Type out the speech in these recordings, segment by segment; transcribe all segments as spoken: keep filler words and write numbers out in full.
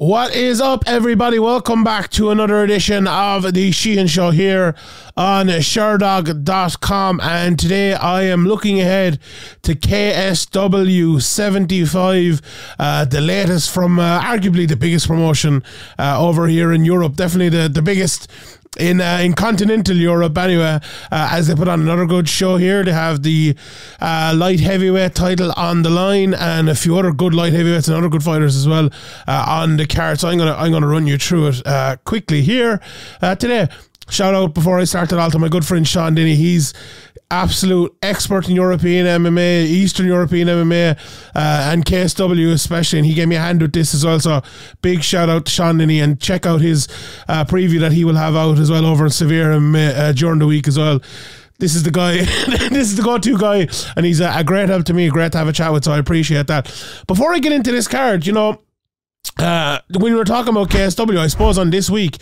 What is up, everybody? Welcome back to another edition of the Sheehan Show here on Sherdog dot com, and today I am looking ahead to K S W seventy-five, uh, the latest from uh, arguably the biggest promotion uh, over here in Europe, definitely the, the biggest in uh, in continental Europe anyway, uh, as they put on another good show here. They have the uh, light heavyweight title on the line and a few other good light heavyweights and other good fighters as well uh, on the card. So I'm gonna I'm gonna run you through it uh, quickly here uh, today. Shout out before I start it all to my good friend Sean Linney. He's absolute expert in European M M A, Eastern European M M A, uh, and K S W especially, and he gave me a hand with this as well, so big shout out to Sean Linney, and check out his uh, preview that he will have out as well over in Severe M M A uh, during the week as well. This is the guy, this is the go-to guy, and he's a, a great help to me, great to have a chat with, so I appreciate that. Before I get into this card, you know, uh, when we were talking about K S W, I suppose on this week,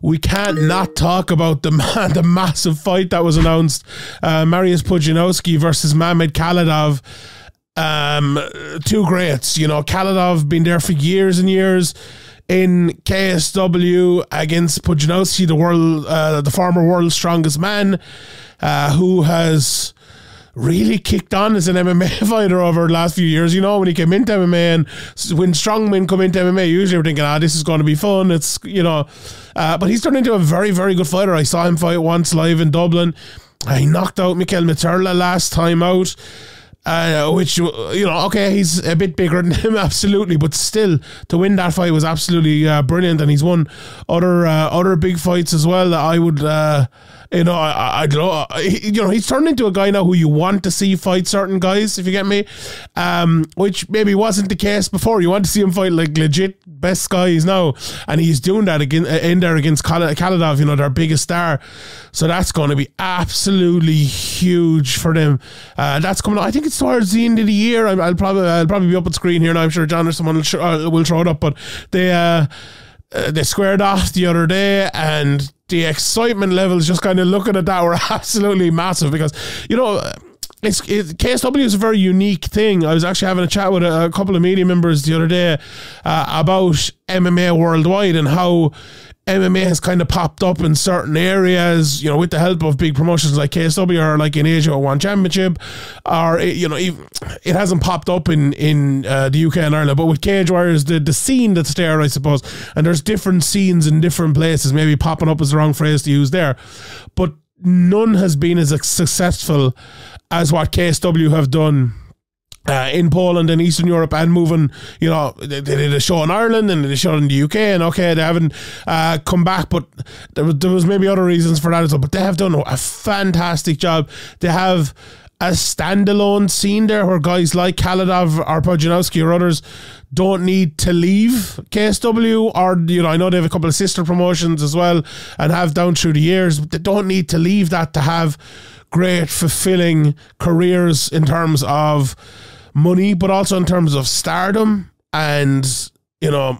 we can't not talk about the man, the massive fight that was announced. Uh, Mariusz Pudzianowski versus Mamed Khalidov. Um, two greats, you know. Khalidov been there for years and years in K S W against Pudzianowski, the world, uh, the former world's strongest man, uh, who has really kicked on as an M M A fighter over the last few years. You know, when he came into M M A, and when strongmen come into M M A, usually we're thinking, ah, this is going to be fun. It's, you know, uh, but he's turned into a very, very good fighter. I saw him fight once live in Dublin. He knocked out Michał Materla last time out, uh, which, you know, okay, he's a bit bigger than him, absolutely, but still, to win that fight was absolutely uh, brilliant, and he's won other uh, other big fights as well that I would... Uh, You know, I, I don't know. You know, he's turned into a guy now who you want to see fight certain guys, if you get me, um, which maybe wasn't the case before. You want to see him fight like legit best guys now, and he's doing that again in there against Khalidov, you know, their biggest star. So that's going to be absolutely huge for them. Uh, that's coming up, I think it's towards the end of the year. I, I'll probably I'll probably be up on screen here now. I'm sure John or someone will, sh uh, will throw it up, but they uh, uh, they squared off the other day, and the excitement levels just kind of looking at that were absolutely massive, because, you know, it's, it, K S W is a very unique thing. I was actually having a chat with a, a couple of media members the other day uh, about M M A worldwide and how M M A has kind of popped up in certain areas, you know, with the help of big promotions like K S W, or like in Asia or One Championship, or, it, you know, even, it hasn't popped up in, in uh, the U K and Ireland, but with Cage Warriors, the, the scene that's there, I suppose, and there's different scenes in different places, maybe popping up is the wrong phrase to use there, but none has been as successful as what K S W have done Uh, in Poland and Eastern Europe, and moving, you know, they, they did a show in Ireland and they did a show in the U K, and okay, they haven't uh, come back, but there was, there was maybe other reasons for that as well, but they have done a fantastic job. They have a standalone scene there where guys like Khalidov or Pudzianowski or others don't need to leave K S W, or, you know, I know they have a couple of sister promotions as well and have down through the years, but they don't need to leave that to have great fulfilling careers in terms of money, but also in terms of stardom and, you know,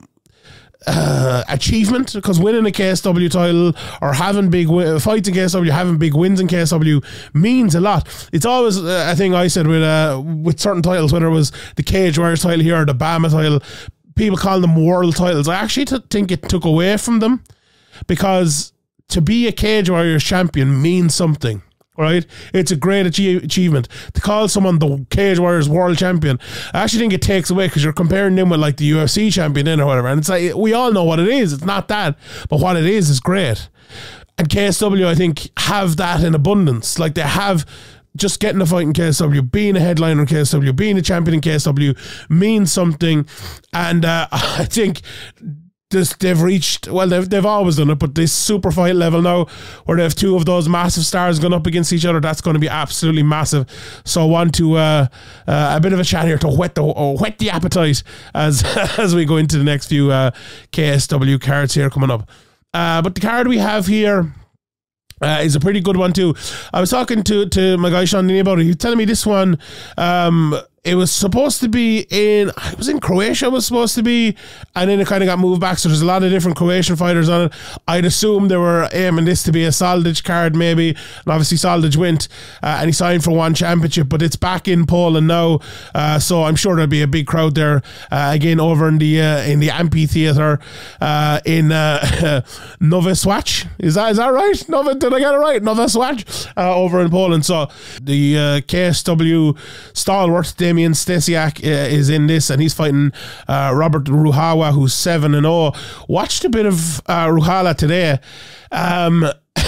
uh, achievement, because winning a K S W title or having big fights in K S W, having big wins in K S W means a lot. It's always uh, a thing I said with uh, with certain titles, whether it was the Cage Warriors title here or the Bama title, people call them world titles. I actually t think it took away from them, because to be a Cage Warriors champion means something. Right, it's a great achie achievement to call someone the Cage Warriors world champion. I actually think it takes away, because you're comparing them with like the U F C champion in or whatever, and it's like we all know what it is. It's not that, but what it is is great. And K S W, I think, have that in abundance. Like they have, just getting a fight in K S W, being a headliner in K S W, being a champion in K S W means something, and uh, I think this, they've reached, well, they've, they've always done it, but this super fight level now where they have two of those massive stars going up against each other, that's going to be absolutely massive. So I want to uh, uh, a bit of a chat here to whet the uh, whet the appetite as as we go into the next few uh, K S W cards here coming up, uh, but the card we have here Uh, is a pretty good one too. I was talking to to my guy Sean Linney about it. He was telling me this one um, It was supposed to be in, it was in Croatia, it was supposed to be, and then it kind of got moved back, so there's a lot of different Croatian fighters on it. I'd assume they were aiming this to be a Soldaev card maybe, and obviously Soldaev went, uh, and he signed for One Championship, but it's back in Poland now, uh, so I'm sure there'll be a big crowd there, uh, again over in the uh, in the amphitheatre uh, in uh, Nowy Sącz, is that, is that right? Nowy, did I get it right? Nowy Sącz, uh, over in Poland, so the uh, K S W stalwart, Damian Stasiak, uh, is in this, and he's fighting uh, Robert Ruchała, who's seven and oh. Watched a bit of uh, Ruchała today. Um,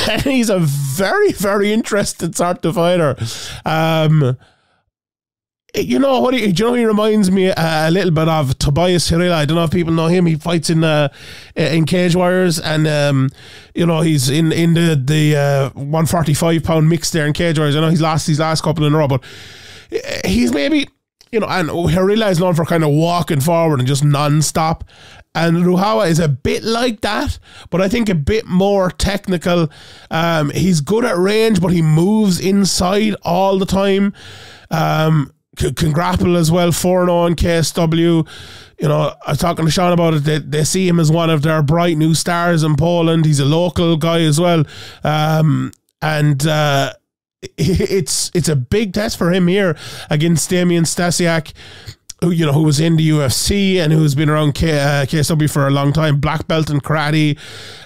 and he's a very, very interesting sort of fighter. Um, you know what? He, you know, he reminds me a, a little bit of Tobiasz Horyla. I don't know if people know him. He fights in uh, in Cage Warriors, and um, you know, he's in in the the uh, one forty-five pound mix there in Cage Warriors. I know he's lost his last couple in a row, but he's maybe, you know, and Horyla is known for kind of walking forward and just non-stop, and Ruchała is a bit like that, but I think a bit more technical. Um, he's good at range, but he moves inside all the time. Um, can, can grapple as well, four and oh in K S W. You know, I was talking to Sean about it. They, they see him as one of their bright new stars in Poland. He's a local guy as well. Um, and, uh, It's it's a big test for him here against Damian Stasiak, who, you know, who was in the U F C and who's been around K, uh, K S W for a long time, black belt in karate,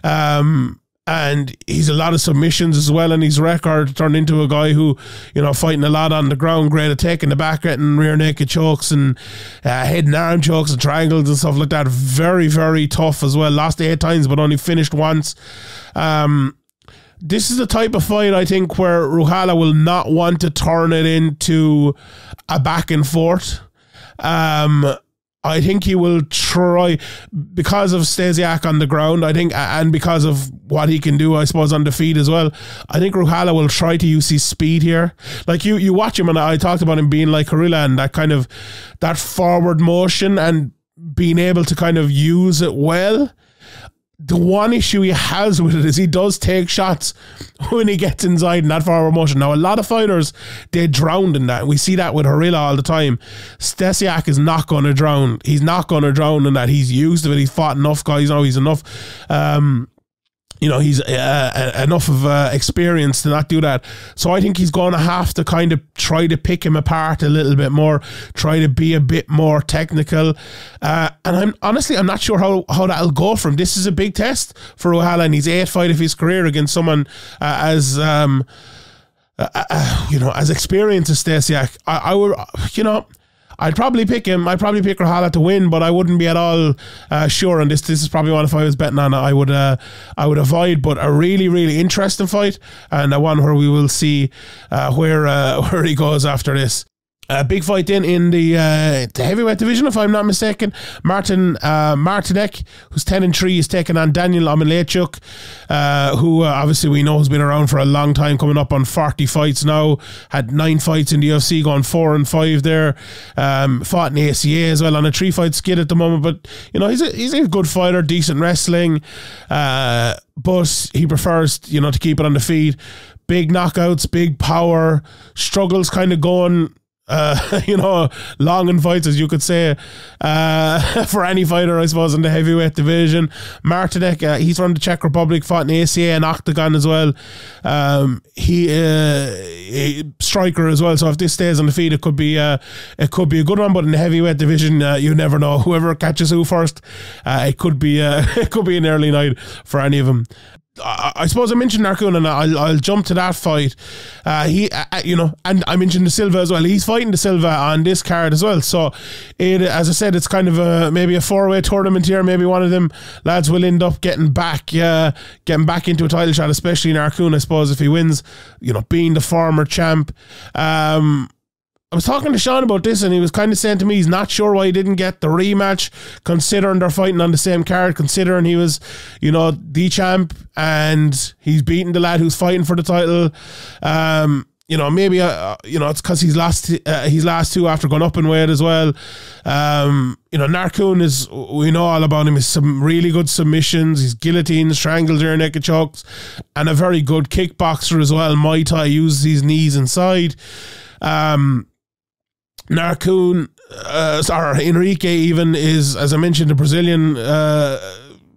um, and he's a lot of submissions as well in his record. Turned into a guy who, you know, fighting a lot on the ground, great attack in the back, getting rear naked chokes and uh, head and arm chokes and triangles and stuff like that. Very very tough as well. Lost eight times but only finished once. Um, This is the type of fight, I think, where Ruchała will not want to turn it into a back and forth. Um, I think he will try, because of Stasiak on the ground, I think, and because of what he can do, I suppose, on the feet as well. I think Ruchała will try to use his speed here. Like, you, you watch him, and I talked about him being like Horyla and that kind of, that forward motion and being able to kind of use it well. The one issue he has with it is he does take shots when he gets inside in that forward motion. Now, a lot of fighters, they drowned in that. We see that with Horyla all the time. Stasiak is not going to drown. He's not going to drown in that. He's used to it. He's fought enough guys now. He's enough... Um, You know, he's uh, enough of uh, experience to not do that. So I think he's going to have to kind of try to pick him apart a little bit more, try to be a bit more technical. Uh, and I'm honestly, I'm not sure how, how that'll go for him. This is a big test for Ruchała, and he's eighth fight of his career against someone uh, as... Um, uh, uh, you know, as experienced as Stasiak. I, I would, you know... I'd probably pick him. I'd probably pick Ruchała to win, but I wouldn't be at all uh, sure on this. This is probably one, if I was betting on it, I would, uh, I would avoid. But a really, really interesting fight, and a one where we will see uh, where uh, where he goes after this. A big fight then in the, uh, the heavyweight division, if I'm not mistaken. Martin uh, Martinek, who's ten and three, is taking on Daniel Omielanczuk, uh, who uh, obviously we know has been around for a long time, coming up on forty fights now. Had nine fights in the U F C, gone four and five there. Um, fought in A C A as well, on a three fight skid at the moment. But, you know, he's a, he's a good fighter, decent wrestling. Uh, but he prefers, you know, to keep it on the feet. Big knockouts, big power. Struggles kind of going... Uh, you know, long and fights, as you could say, uh, for any fighter, I suppose, in the heavyweight division. Martinek, uh, he's from the Czech Republic, fought in A C A and Octagon as well. Um, he uh, a striker as well. So if this stays on the feet, it could be uh, it could be a good one. But in the heavyweight division, uh, you never know. Whoever catches who first, uh, it could be uh, it could be an early night for any of them. I suppose I mentioned Narkun, and I'll, I'll jump to that fight. Uh, he, uh, you know, and I mentioned da Silva as well. He's fighting da Silva on this card as well. So, it, as I said, it's kind of a, maybe a four way tournament here. Maybe one of them lads will end up getting back, uh, getting back into a title shot, especially Narkun, I suppose, if he wins. You know, being the former champ. Um, I was talking to Sean about this, and he was kind of saying to me he's not sure why he didn't get the rematch, considering they're fighting on the same card, considering he was, you know, the champ, and he's beaten the lad who's fighting for the title. Um, you know, maybe uh, you know, it's because he's lost uh, he's last two after going up in weight as well. Um, you know, Narkun is, we know all about him. He's some really good submissions. He's guillotines, strangles, rear naked chokes, and a very good kickboxer as well. Muay Thai, uses his knees inside. Um. Narkun, uh, or Enrique even, is, as I mentioned, a Brazilian uh,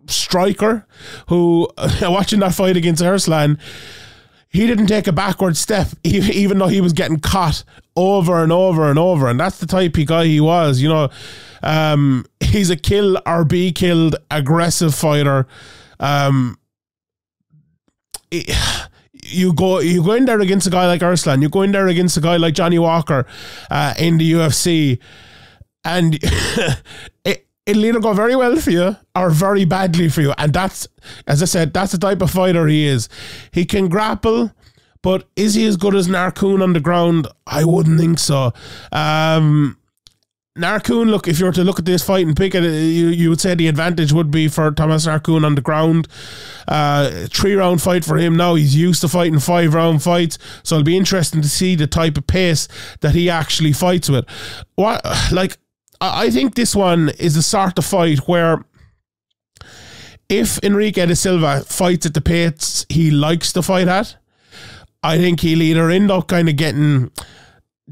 striker who, watching that fight against Herzlán, he didn't take a backward step, even though he was getting caught over and over and over. And that's the type of guy he was, you know. Um, he's a kill or be killed aggressive fighter. Um, it, you go, you go in there against a guy like Herzlán, you go in there against a guy like Johnny Walker uh, in the U F C, and it, it'll either go very well for you or very badly for you. And that's, as I said, that's the type of fighter he is. He can grapple, but is he as good as Narkun on the ground? I wouldn't think so. Um, Narkun, look, if you were to look at this fight and pick it, you, you would say the advantage would be for Thomas Narkun on the ground. Uh, three round fight for him now. He's used to fighting five round fights, so it'll be interesting to see the type of pace that he actually fights with. What, like... I think this one is the sort of fight where if Enrique da Silva fights at the pace he likes to fight at, I think he'll either end up kind of getting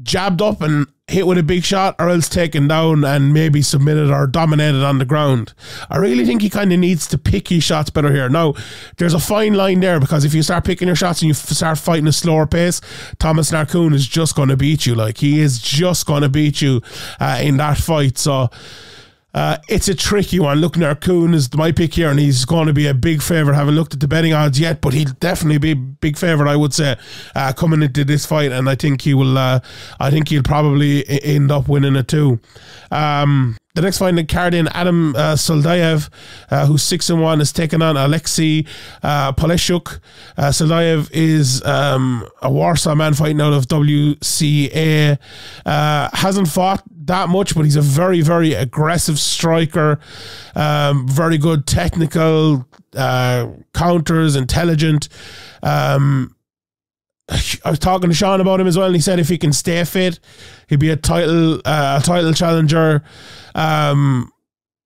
jabbed up and hit with a big shot, or else taken down and maybe submitted or dominated on the ground. I really think he kind of needs to pick his shots better here. Now, there's a fine line there, because if you start picking your shots and you start fighting a slower pace, Thomas Narkun is just going to beat you. Like, he is just going to beat you uh, in that fight. So uh, it's a tricky one. Look, Narkun is my pick here, and he's going to be a big favourite. Haven't looked at the betting odds yet, but he'll definitely be a big favourite, I would say, uh, coming into this fight. And I think he will. Uh, I think he'll probably end up winning it too. Um, the next fight in the card, in Adam uh, Soldaev, uh, who's six and one, is taking on Oleksii uh, Polishchuk. Uh, Soldaev is um, a Warsaw man fighting out of W C A. Uh, hasn't fought that much, but he's a very, very aggressive striker. Um, very good technical uh, counters, intelligent. Um, I was talking to Sean about him as well, and he said if he can stay fit, he'd be a title uh, a title challenger. Um,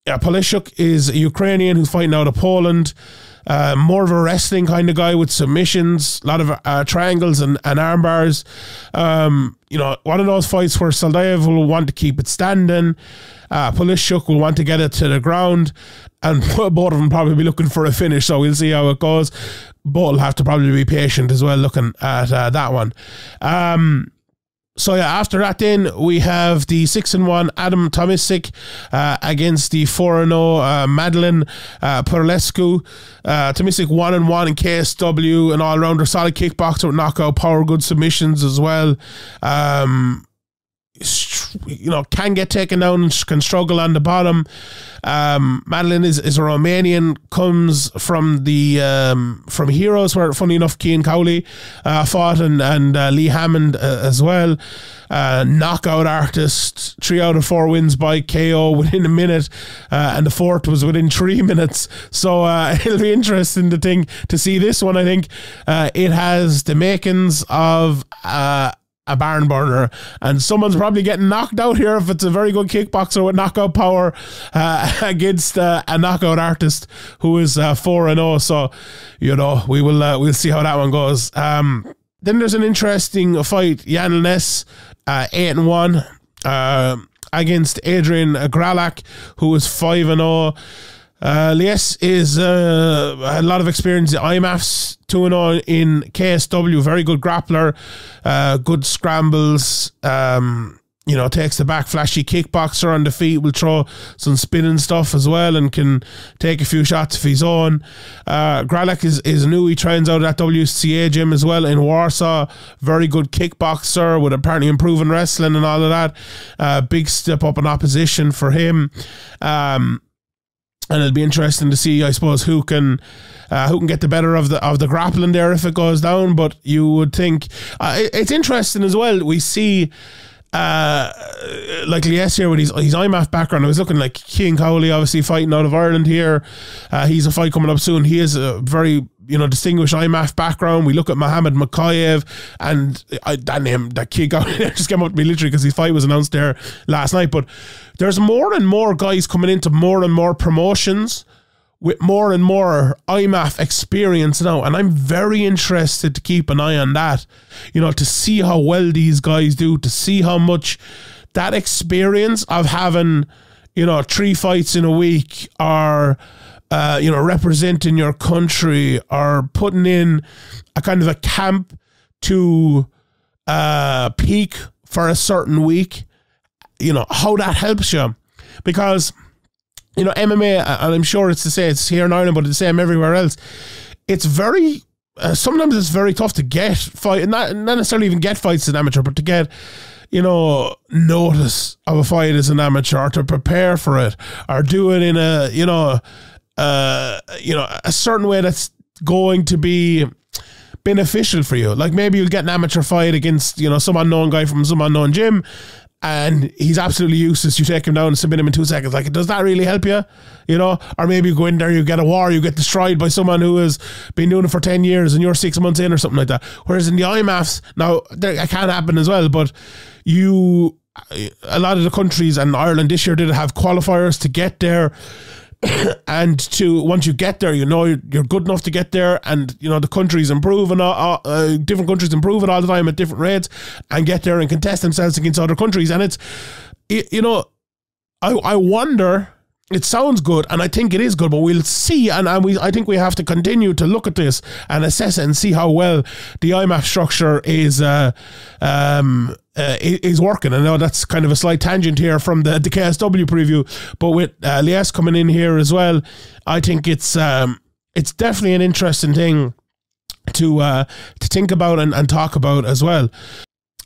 yeah, Polishchuk is a Ukrainian who's fighting out of Poland. Uh, more of a wrestling kind of guy with submissions, a lot of uh, triangles and, and arm bars. Um, you know, one of those fights where Soldaev will want to keep it standing, uh, Polishchuk will want to get it to the ground, and both of them probably be looking for a finish, so we'll see how it goes. Both will have to probably be patient as well looking at uh, that one. Um, so yeah, after that then we have the six and one Adam Tomasik uh, against the four and zero uh, Madeline uh, Perlescu. Uh, Tomasik one and one in K S W, an all rounder, solid kickboxer with knockout power, good submissions as well. Um, you know, can get taken down, can struggle on the bottom. Um, Madeline is, is a Romanian, comes from the um, from Heroes, where funny enough Cian Cowley uh, fought, and, and uh, Lee Hammond uh, as well. Uh, knockout artist, three out of four wins by K O within a minute, uh, and the fourth was within three minutes. So uh, it'll be interesting to think, to see this one. I think uh, it has the makings of uh, a barn burner, and someone's probably getting knocked out here if it's a very good kickboxer with knockout power uh, against uh, a knockout artist who is uh, four and oh. So, you know, we will uh, we'll see how that one goes. Um, then there's an interesting fight, Yann Liasse, uh, eight and one, uh, against Adrian Gralak, who is five and oh. Uh, Liasse is uh, a lot of experience in I M A Fs, two and oh in K S W, very good grappler, uh, good scrambles, um, you know, takes the back, flashy kickboxer on the feet, will throw some spinning stuff as well, and can take a few shots of his own. Uh, Gralak is, is new, he trains out at that W C A gym as well in Warsaw, very good kickboxer with apparently improving wrestling and all of that. Uh, big step up in opposition for him. Um, And it'll be interesting to see, I suppose, who can uh, who can get the better of the of the grappling there if it goes down. But you would think uh, it, it's interesting as well. We see uh, like Liasse here with his his I M A F background. I was looking like Cian Cowley, obviously fighting out of Ireland here. Uh, he's a fight coming up soon. He is a very, you know, distinguished I M A F background. We look at Mohammed Makayev, and I, that name, that kid out there just came up to me literally because his fight was announced there last night. But there's more and more guys coming into more and more promotions with more and more I M A F experience now, and I'm very interested to keep an eye on that, you know, to see how well these guys do, to see how much that experience of having, you know, three fights in a week, or uh, you know, representing your country, or putting in a kind of a camp to uh, peak for a certain week, you know, how that helps you. Because, you know, M M A, and I'm sure it's the same, it's here in Ireland, but it's the same everywhere else. It's very, uh, sometimes it's very tough to get fight, not, not necessarily even get fights as an amateur, but to get, you know, notice of a fight as an amateur, or to prepare for it, or do it in a, you know, uh, you know, a certain way that's going to be beneficial for you. Like, maybe you'll get an amateur fight against, you know, some unknown guy from some unknown gym, and he's absolutely useless. You take him down and submit him in two seconds. Like, does that really help you? You know, or maybe you go in there, you get a war, you get destroyed by someone who has been doing it for ten years and you're six months in or something like that. Whereas in the I M A Fs, now, that can happen as well, but you, a lot of the countries, and Ireland this year did have qualifiers to get there. And to, once you get there, you know, you're, you're good enough to get there, and you know the countries improve, and all, uh, different countries improve it all the time at different rates, and get there and contest themselves against other countries. And it's, you know, I I wonder. It sounds good, and I think it is good, but we'll see, and, and we I think we have to continue to look at this and assess it and see how well the I M A F structure is uh, um, uh, is working. I know that's kind of a slight tangent here from the, the K S W preview, but with uh, Liasse coming in here as well, I think it's um, it's definitely an interesting thing to uh, to think about and, and talk about as well.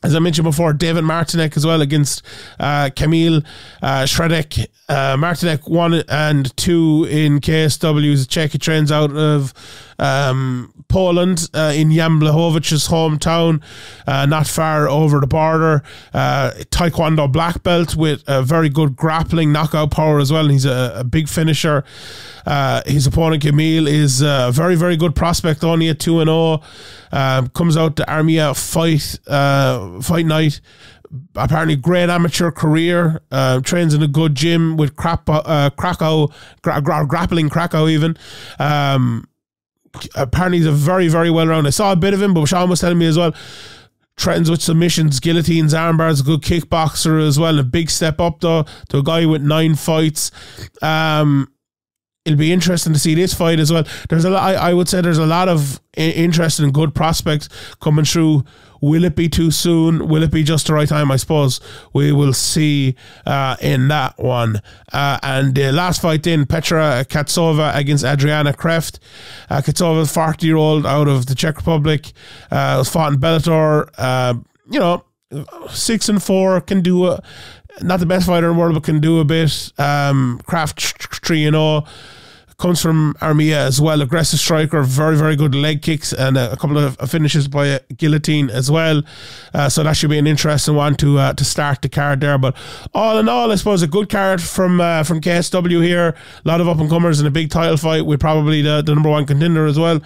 As I mentioned before, Damian Martinek as well against uh, Kamil uh, Sherdog. Uh, Martinek one and two in K S W's Czech. It trains out of um, Poland uh, in Jan Blachowic's hometown, uh, not far over the border. Uh, Taekwondo black belt with a very good grappling, knockout power as well. And he's a, a big finisher. Uh, his opponent Kamil is a very, very good prospect, only at two and oh. Um, comes out to Armia fight uh, fight night. Apparently, great amateur career. Uh, trains in a good gym with crap, uh, Krakow gra gra grappling Krakow even. Um, apparently, he's a very, very well rounded. I saw a bit of him, but Sean was telling me as well. Threatens with submissions, guillotines, arm bars, a good kickboxer as well. A big step up though to a guy with nine fights. Um, It'll be interesting to see this fight as well. There's a lot, I, I would say there's a lot of interesting and good prospects coming through. Will it be too soon? Will it be just the right time? I suppose we will see uh, in that one. Uh, and the last fight then, Petra Katsova against Adrianna Kreft. Uh, Katsova, forty-year-old out of the Czech Republic, uh, was fought in Bellator. Uh, you know, six and four can do a... Not the best fighter in the world, but can do a bit. Um, Kraft three and oh. Comes from Armia as well. Aggressive striker, very, very good leg kicks, and a, a couple of finishes by a guillotine as well. Uh, so that should be an interesting one to uh, to start the card there. But all in all, I suppose a good card from uh, from K S W here. A lot of up and comers and a big title fight with probably the, the number one contender as well.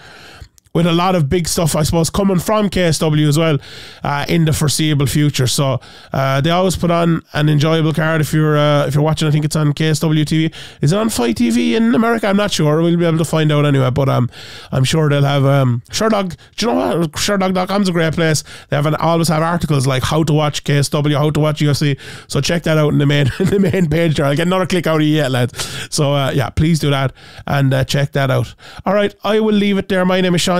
With a lot of big stuff, I suppose, coming from K S W as well uh, in the foreseeable future. So uh, they always put on an enjoyable card if you're uh, if you're watching. I think it's on K S W T V. Is it on Fight T V in America? I'm not sure. We'll be able to find out anyway. But um, I'm sure they'll have um, Sherdog. Do you know what? Sherdog dot com is a great place. They have an, always have articles like how to watch K S W, how to watch U F C. So check that out in the main in the main page there. I'll get another click out of you yet, lads. So uh, yeah, please do that and uh, check that out. All right, I will leave it there. My name is Sean